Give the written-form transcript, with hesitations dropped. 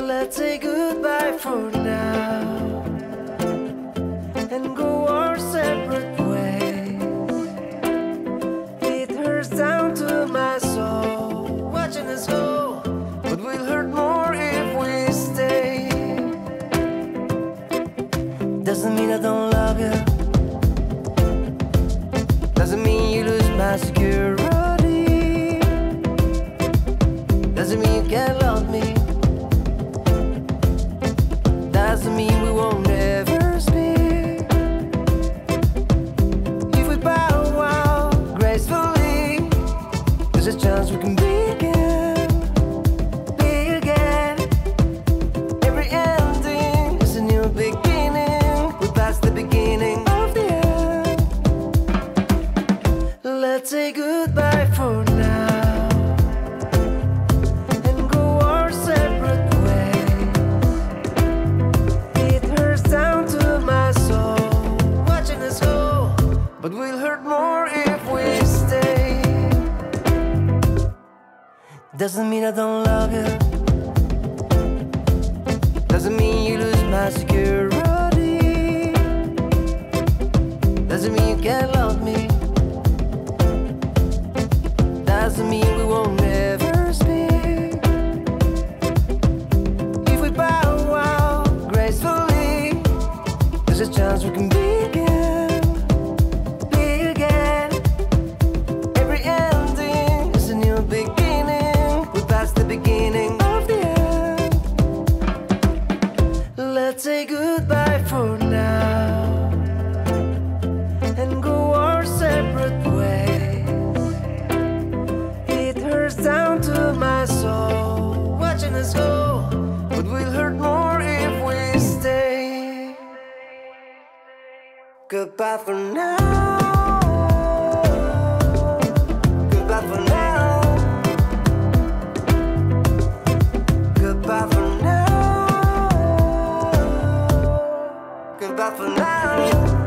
let's say goodbye for now and go our separate ways. It hurts down to my soul watching us go, but we'll hurt more if we stay. Doesn't mean I don't love you, doesn't mean you lose my security, doesn't mean you can't love me, doesn't mean we won't ever speak. If we bow out gracefully, there's a chance we can begin. Every ending is a new beginning. We're past the beginning of the end. Let's say goodbye for now. But we'll hurt more if we stay. Doesn't mean I don't love you, doesn't mean you lose my security, doesn't mean you can't love me, doesn't mean we won't ever speak. If we bow out gracefully, there's a chance we can begin. Let's say goodbye for now and go our separate ways. It hurts down to my soul watching us go, but we'll hurt more if we stay. Goodbye for now, goodbye for now, goodbye for now. Goodbye for now.